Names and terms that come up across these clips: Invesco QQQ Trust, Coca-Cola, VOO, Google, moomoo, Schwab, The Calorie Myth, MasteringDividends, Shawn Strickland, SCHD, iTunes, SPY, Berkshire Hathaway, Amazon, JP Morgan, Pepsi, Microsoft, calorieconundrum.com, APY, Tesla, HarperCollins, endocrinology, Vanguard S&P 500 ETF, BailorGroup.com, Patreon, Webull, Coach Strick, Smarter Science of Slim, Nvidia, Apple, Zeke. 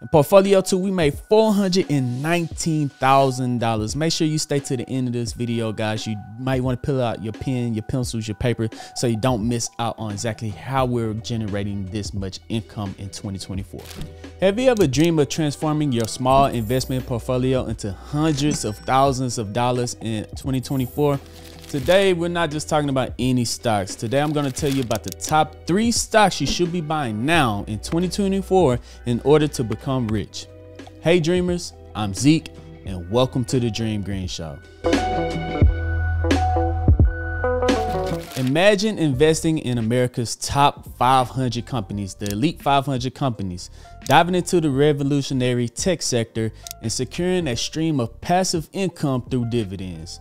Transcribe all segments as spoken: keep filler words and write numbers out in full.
In portfolio two, we made four hundred nineteen thousand dollars. Make sure you stay to the end of this video, guys. You might want to pull out your pen, your pencils, your paper, so you don't miss out on exactly how we're generating this much income in twenty twenty-four. Have you ever dreamed of transforming your small investment portfolio into hundreds of thousands of dollars in twenty twenty-four? Today, we're not just talking about any stocks. Today, I'm gonna tell you about the top three stocks you should be buying now in twenty twenty-four in order to become rich. Hey dreamers, I'm Zeke and welcome to the Dream Green Show. Imagine investing in America's top five hundred companies, the elite five hundred companies, diving into the revolutionary tech sector and securing a stream of passive income through dividends.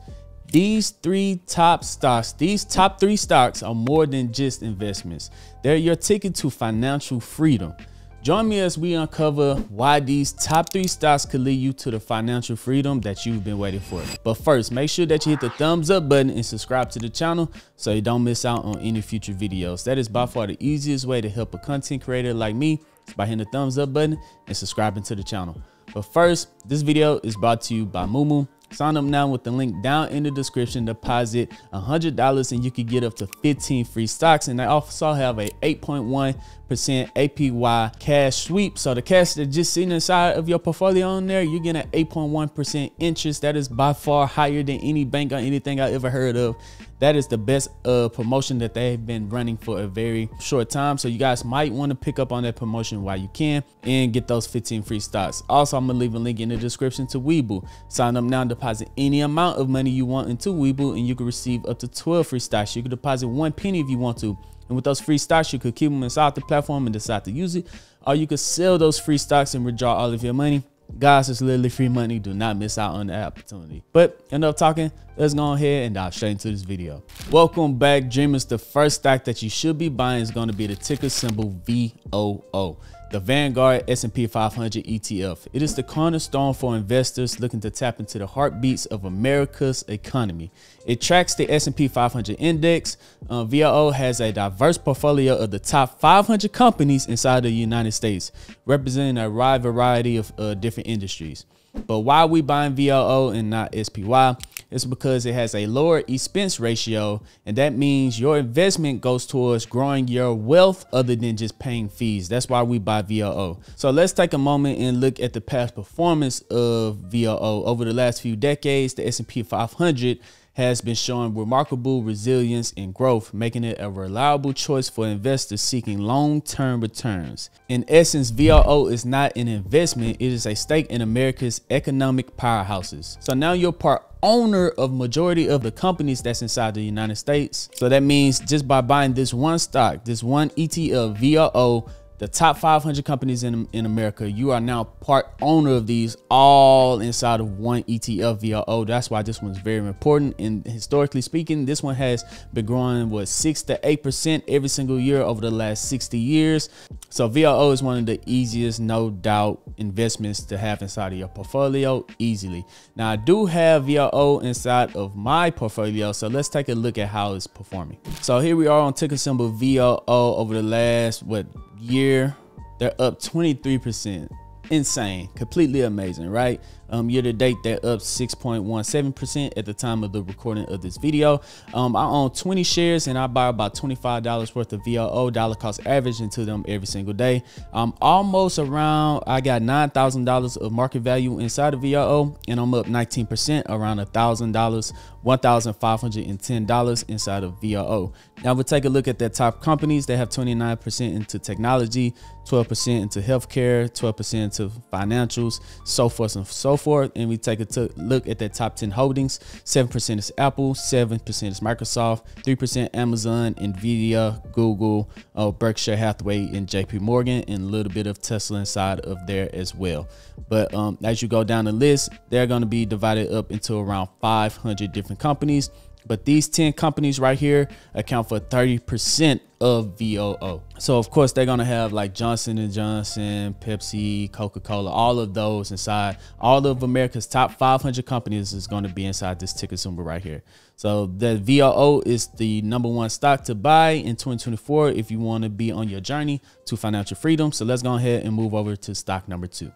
These three top stocks, these top three stocks are more than just investments. They're your ticket to financial freedom. Join me as we uncover why these top three stocks could lead you to the financial freedom that you've been waiting for. But first, make sure that you hit the thumbs up button and subscribe to the channel so you don't miss out on any future videos. That is by far the easiest way to help a content creator like me, by hitting the thumbs up button and subscribing to the channel. But first, this video is brought to you by Moomoo. Sign up now with the link down in the description. Deposit one hundred dollars and you can get up to fifteen free stocks. And they also have a eight point one percent A P Y cash sweep. So the cash that's just sitting inside of your portfolio on there, you get an eight point one percent interest. That is by far higher than any bank or anything I ever heard of. That is the best uh, promotion that they've been running for a very short time. So you guys might want to pick up on that promotion while you can and get those fifteen free stocks. Also, I'm going to leave a link in the description to Webull. Sign up now and deposit any amount of money you want into Webull and you can receive up to twelve free stocks. You can deposit one penny if you want to. And with those free stocks, you could keep them inside the platform and decide to use it. Or you could sell those free stocks and withdraw all of your money. Guys, it's literally free money. Do not miss out on the opportunity. But enough talking, let's go ahead and dive straight into this video. Welcome back, dreamers. The first stock that you should be buying is going to be the ticker symbol V O O, the Vanguard S and P five hundred E T F. It is the cornerstone for investors looking to tap into the heartbeats of America's economy. It tracks the S and P five hundred index. Uh, V O O has a diverse portfolio of the top five hundred companies inside the United States, representing a wide variety of uh, different industries. But why are we buying V O O and not S P Y? It's because it has a lower expense ratio, and that means your investment goes towards growing your wealth other than just paying fees. That's why we buy V O O. So let's take a moment and look at the past performance of V O O. Over the last few decades, the S and P five hundred has been showing remarkable resilience and growth, making it a reliable choice for investors seeking long-term returns. In essence, V O O is not an investment, it is a stake in America's economic powerhouses. So now you're part owner of majority of the companies that's inside the United States. So that means just by buying this one stock, this one E T F, V O O, the top five hundred companies in, in America, you are now part owner of these all inside of one E T F, V O O. That's why this one's very important. And historically speaking, this one has been growing what six to eight percent every single year over the last sixty years. So V O O is one of the easiest, no doubt, investments to have inside of your portfolio easily. Now I do have V O O inside of my portfolio, so let's take a look at how it's performing. So here we are on ticker symbol V O O over the last what year. They're up twenty-three percent. Insane, completely amazing, right? Um year to date, they're up six point one seven percent at the time of the recording of this video. um I own twenty shares and I buy about twenty-five dollars worth of V O O, dollar cost average, into them every single day. I'm almost around, I got nine thousand dollars of market value inside of V O O, and I'm up nineteen percent, around a thousand dollars, one thousand five hundred and ten dollars inside of V O O. Now we'll take a look at their top companies. They have twenty-nine percent into technology, twelve percent into healthcare, twelve percent into financials, so forth and so forth. And we take a look at their top ten holdings. seven percent is Apple, seven percent is Microsoft, three percent Amazon, Nvidia, Google, uh, Berkshire Hathaway, and J P Morgan, and a little bit of Tesla inside of there as well. But um, as you go down the list, they're going to be divided up into around five hundred different companies. But these ten companies right here account for thirty percent of V O O. So of course they're gonna have like Johnson and Johnson, Pepsi, Coca-Cola, all of those inside. All of America's top five hundred companies is gonna be inside this ticker symbol right here. So the V O O is the number one stock to buy in twenty twenty-four if you wanna be on your journey to financial freedom. So let's go ahead and move over to stock number two.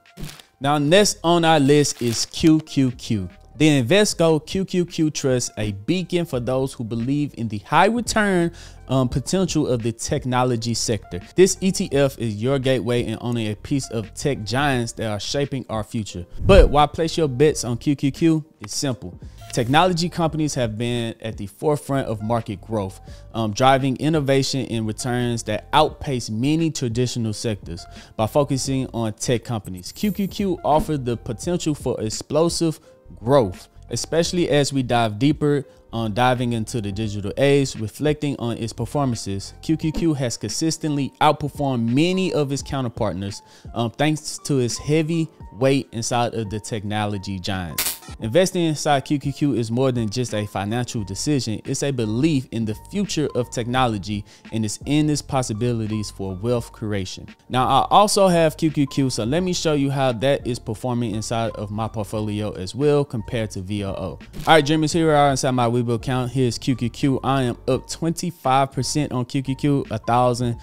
Now, next on our list is Q Q Q. The Invesco Q Q Q Trust, a beacon for those who believe in the high return um, potential of the technology sector. This E T F is your gateway and owning a piece of tech giants that are shaping our future. But why place your bets on Q Q Q? It's simple. Technology companies have been at the forefront of market growth, um, driving innovation and returns that outpace many traditional sectors. By focusing on tech companies, Q Q Q offers the potential for explosive growth, especially as we dive deeper on diving into the digital age. Reflecting on its performances, Q Q Q has consistently outperformed many of its counterpartners um, thanks to its heavy weight inside of the technology giants. Investing inside Q Q Q is more than just a financial decision. It's a belief in the future of technology and its endless possibilities for wealth creation. Now, I also have Q Q Q, so let me show you how that is performing inside of my portfolio as well compared to V O O. All right, dreamers, here we are inside my Webull account. Here's Q Q Q. I am up twenty-five percent on Q Q Q, one thousand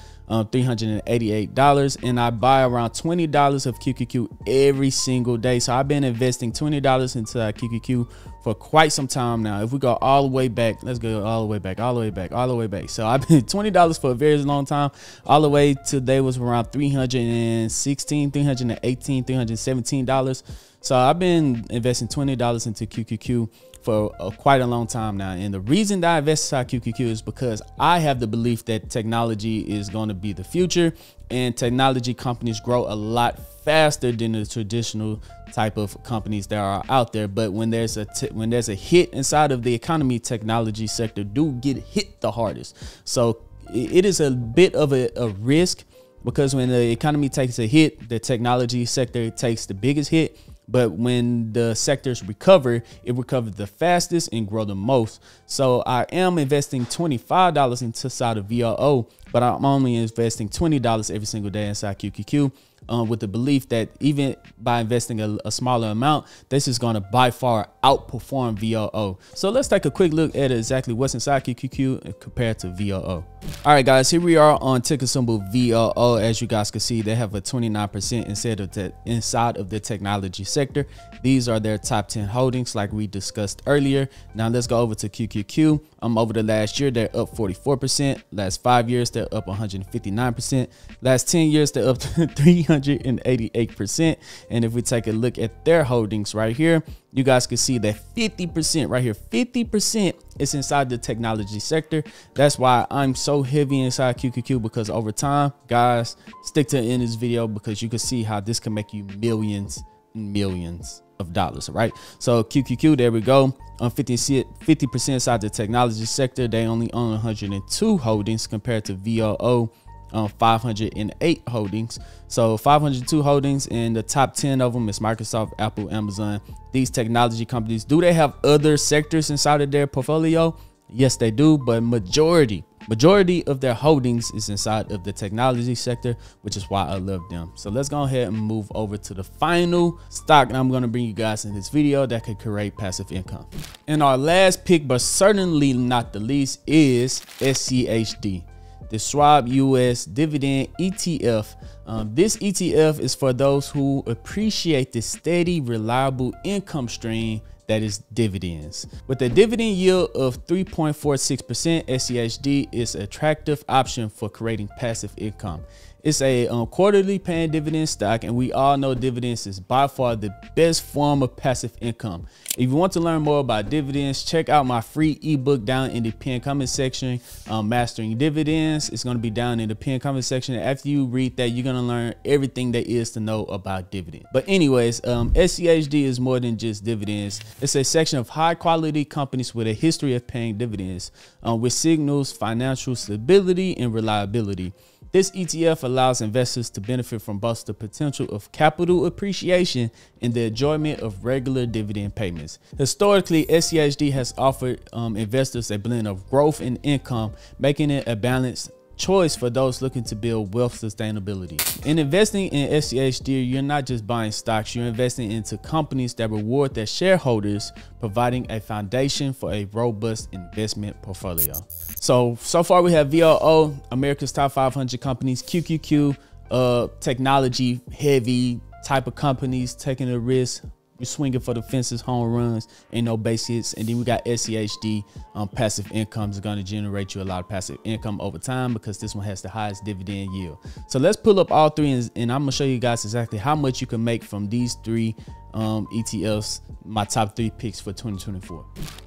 three hundred eighty-eight dollars, and I buy around twenty dollars of Q Q Q every single day. So I've been investing twenty dollars into Q Q Q for quite some time now. If we go all the way back, let's go all the way back, all the way back, all the way back. So I've been twenty dollars for a very long time, all the way today was around three hundred sixteen dollars, three hundred eighteen dollars, three hundred seventeen dollars. So I've been investing twenty dollars into Q Q Q for a, quite a long time now. And the reason that I invest inside Q Q Q is because I have the belief that technology is going to be the future, and technology companies grow a lot faster than the traditional type of companies that are out there. But when there's a t when there's a hit inside of the economy, technology sector do get hit the hardest. So it is a bit of a, a risk, because when the economy takes a hit, the technology sector takes the biggest hit. But when the sectors recover, it recovers the fastest and grow the most. So I am investing twenty-five dollars inside of V O O, but I'm only investing twenty dollars every single day inside Q Q Q, um, with the belief that even by investing a, a smaller amount, this is going to by far outperform V O O. So let's take a quick look at exactly what's inside Q Q Q compared to V O O. All right, guys, here we are on ticker symbol V O O. As you guys can see, they have a twenty-nine percent instead of that inside of the technology sector. These are their top ten holdings, like we discussed earlier. Now let's go over to Q Q Q. Um, over the last year, they're up forty-four percent. Last five years, they're up one hundred fifty-nine percent. Last ten years, they're up three hundred eighty-eight percent. And if we take a look at their holdings right here, you guys can see that fifty percent right here, fifty percent is inside the technology sector. That's why I'm so heavy inside Q Q Q, because over time, guys, stick to the end of this video, because you can see how this can make you millions and millions of dollars, right? So Q Q Q, there we go. On fifty percent inside the technology sector, they only own one hundred two holdings compared to V O O, um, five hundred eight holdings. So five hundred two holdings, and the top ten of them is Microsoft, Apple, Amazon. These technology companies, do they have other sectors inside of their portfolio? Yes, they do, but majority majority of their holdings is inside of the technology sector, which is why I love them. So let's go ahead and move over to the final stock that I'm going to bring you guys in this video that could create passive income. And our last pick, but certainly not the least, is S C H D, the Schwab U S Dividend E T F. Um, this E T F is for those who appreciate the steady, reliable income stream that is dividends. With a dividend yield of three point four six percent, S C H D is an attractive option for creating passive income. It's a um, quarterly paying dividend stock, and we all know dividends is by far the best form of passive income. If you want to learn more about dividends, check out my free ebook down in the pinned comment section, um, Mastering Dividends. It's going to be down in the pinned comment section. After you read that, you're going to learn everything there is to know about dividends. But anyways, um, S C H D is more than just dividends. It's a section of high quality companies with a history of paying dividends, um, which signals financial stability and reliability. This E T F allows investors to benefit from both the potential of capital appreciation and the enjoyment of regular dividend payments. Historically, S C H D has offered um, investors a blend of growth and income, making it a balanced choice for those looking to build wealth sustainability. In investing in S C H D, you're not just buying stocks, you're investing into companies that reward their shareholders, providing a foundation for a robust investment portfolio. So, so far we have V O O, America's top five hundred companies, Q Q Q, uh, technology heavy type of companies taking a risk. You're swinging for the fences, home runs, and no base hits. And then we got S C H D, um, passive income is going to generate you a lot of passive income over time because this one has the highest dividend yield. So let's pull up all three, and, and I'm going to show you guys exactly how much you can make from these three um, E T Fs, my top three picks for twenty twenty-four.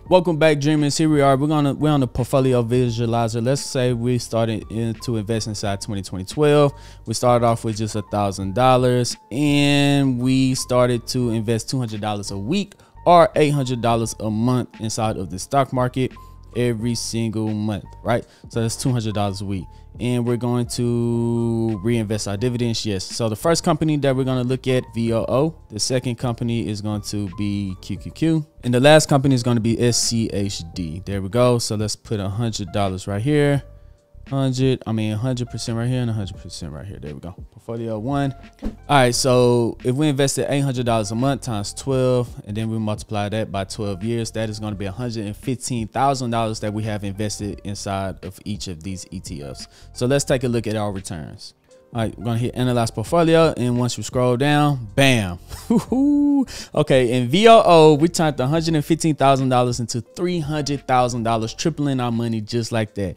Welcome back, Dreamers. Here we are. We're going to, we're on the portfolio visualizer. Let's say we started in to invest inside twenty twelve. We started off with just a thousand dollars and we started to invest two hundred dollars a week or eight hundred dollars a month inside of the stock market every single month, right? So that's two hundred dollars a week. And we're going to reinvest our dividends. Yes. So the first company that we're going to look at, V O O. The second company is going to be Q Q Q. And the last company is going to be S C H D. There we go. So let's put one hundred dollars right here. one hundred, I mean, one hundred percent right here and one hundred percent right here. There we go. Portfolio one. All right. So if we invested eight hundred dollars a month times twelve, and then we multiply that by twelve years, that is going to be one hundred fifteen thousand dollars that we have invested inside of each of these E T Fs. So let's take a look at our returns. All right, we're going to hit analyze portfolio. And once we scroll down, bam. Okay, in V O O, we turned one hundred fifteen thousand dollars into three hundred thousand dollars, tripling our money just like that.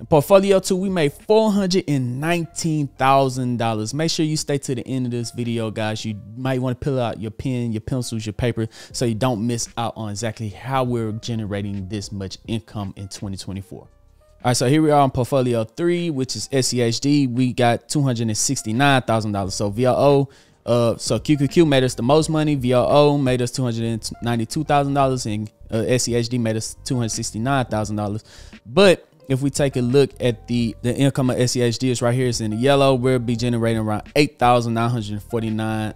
In portfolio two, we made four hundred nineteen thousand dollars. Make sure you stay to the end of this video, guys. You might want to pull out your pen, your pencils, your paper, so you don't miss out on exactly how we're generating this much income in twenty twenty-four. All right, so here we are on portfolio three, which is S C H D. We got two hundred sixty-nine thousand dollars. So V O O, uh, so Q Q Q made us the most money. V O O made us two hundred ninety-two thousand dollars, and uh, S C H D made us two hundred sixty-nine thousand dollars. But if we take a look at the, the income of S C H D, it's right here, it's in the yellow. We'll be generating around eight thousand nine hundred forty-nine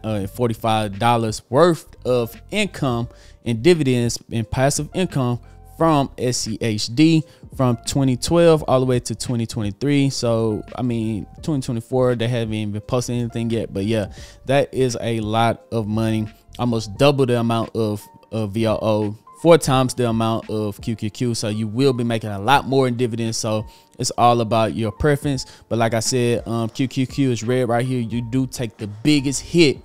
dollars uh, worth of income and dividends and passive income from S C H D from twenty twelve all the way to twenty twenty-three. So, I mean, twenty twenty-four, they haven't even posted anything yet, but yeah, that is a lot of money. Almost double the amount of, of V O O, four times the amount of Q Q Q. So you will be making a lot more in dividends. So it's all about your preference. But like I said, um, Q Q Q is red right here. You do take the biggest hit.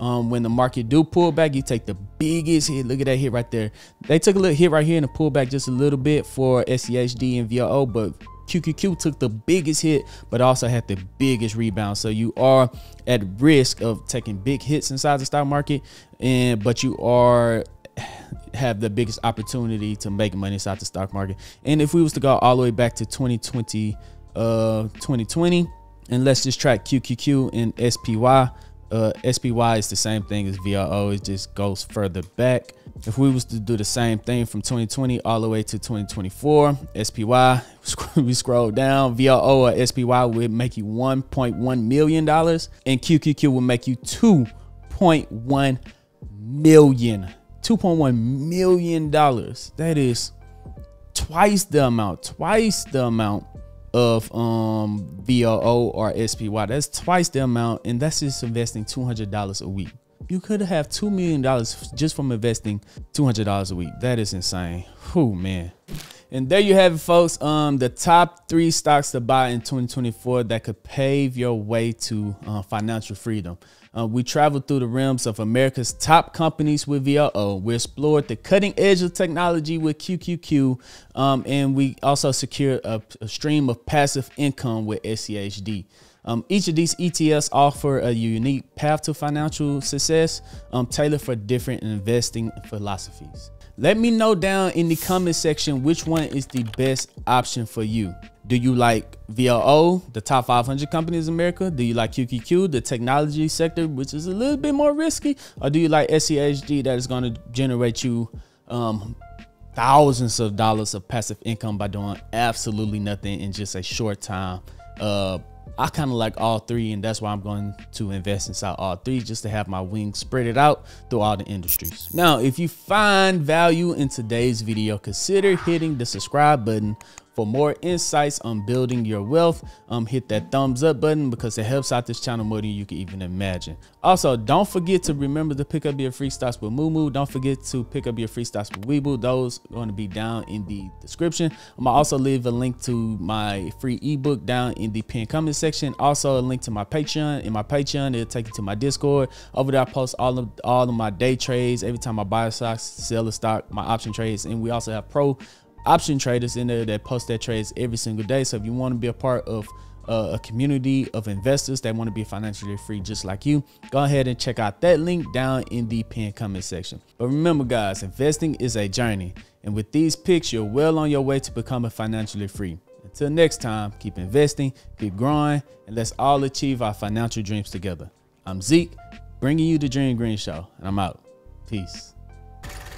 Um, when the market do pull back, you take the biggest hit. Look at that hit right there. They took a little hit right here and a pullback just a little bit for S C H D and V O O, but Q Q Q took the biggest hit, but also had the biggest rebound. So you are at risk of taking big hits inside the stock market, and but you are have the biggest opportunity to make money inside the stock market. And if we was to go all the way back to twenty twenty, and let's just track Q Q Q and S P Y. Uh, S P Y is the same thing as V O O. It just goes further back. If we was to do the same thing from twenty twenty all the way to twenty twenty-four, S P Y, we scroll down, V O O or S P Y would make you one point one million dollars, and Q Q Q will make you two point one million dollars. two point one million dollars. That is twice the amount, twice the amount of um V O O or S P Y. That's twice the amount, and that's just investing two hundred dollars a week. You could have two million dollars just from investing two hundred dollars a week. That is insane. Oh man. And there you have it, folks. Um, the top three stocks to buy in twenty twenty-four that could pave your way to uh, financial freedom. Uh, we traveled through the realms of America's top companies with V O O. We explored the cutting edge of technology with Q Q Q. Um, and we also secured a, a stream of passive income with S C H D. Um, each of these E T Fs offer a unique path to financial success, um, tailored for different investing philosophies. Let me know down in the comment section which one is the best option for you. Do you like V O O, the top five hundred companies in America? Do you like Q Q Q, the technology sector, which is a little bit more risky? Or do you like S C H D, that is going to generate you um, thousands of dollars of passive income by doing absolutely nothing in just a short time? Uh, I kind of like all three, and that's why I'm going to invest inside all three, just to have my wings spread it out through all the industries. Now, if you find value in today's video, consider hitting the subscribe button for more insights on building your wealth. Um, hit that thumbs up button because it helps out this channel more than you can even imagine. Also, don't forget to remember to pick up your free stocks with Moomoo. Don't forget to pick up your free stocks with Webull. Those are going to be down in the description. I'm gonna also leave a link to my free ebook down in the pinned comment section. Also, a link to my Patreon. In my Patreon, it'll take you to my Discord. Over there, I post all of all of my day trades. Every time I buy a stock, sell a stock, my option trades, and we also have pro option traders in there that post their trades every single day. So if you want to be a part of uh, a community of investors that want to be financially free just like you, go ahead and check out that link down in the pinned comment section. But remember, guys, investing is a journey, and with these picks, you're well on your way to becoming financially free. Until next time, keep investing, keep growing, and let's all achieve our financial dreams together. I'm Zeke, bringing you the Dream Green Show, and I'm out. Peace.